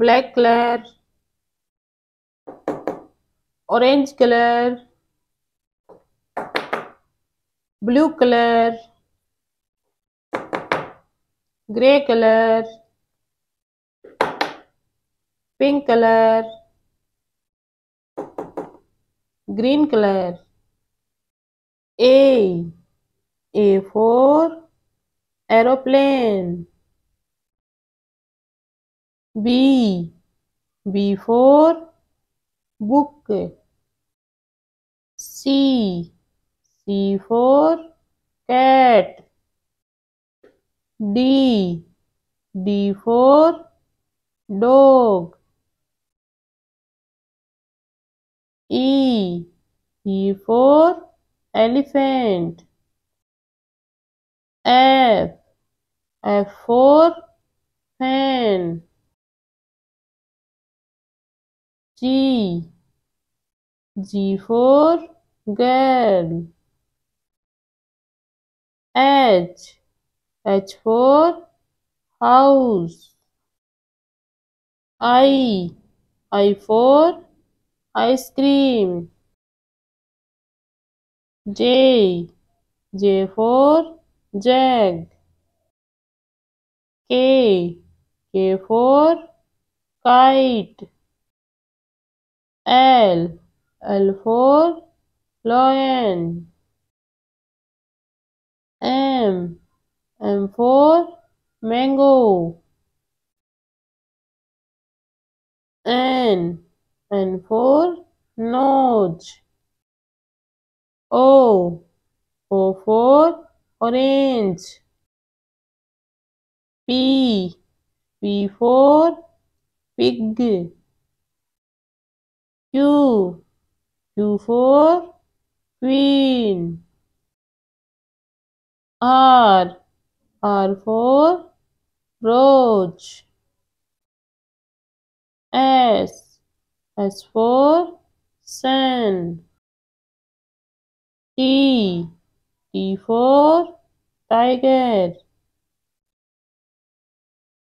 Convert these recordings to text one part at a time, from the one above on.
black color, orange color, blue color, grey color, pink color, green color. A for aeroplane. B for book. C for cat. D for dog. E for elephant. F for fan. G for girl. H for house. I for ice cream. J for jag. K for kite. L for lion. M for mango. N for nose. O for orange. P for pig. Q for queen. R for roach. S for sun. T for tiger.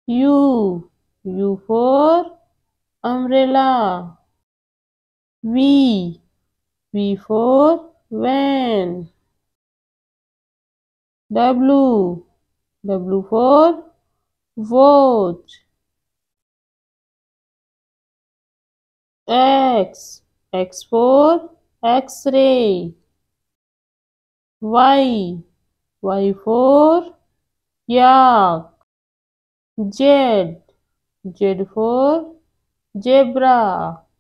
U for umbrella. V for van. W for vote. X for X-ray. Y for yak. Z for zebra.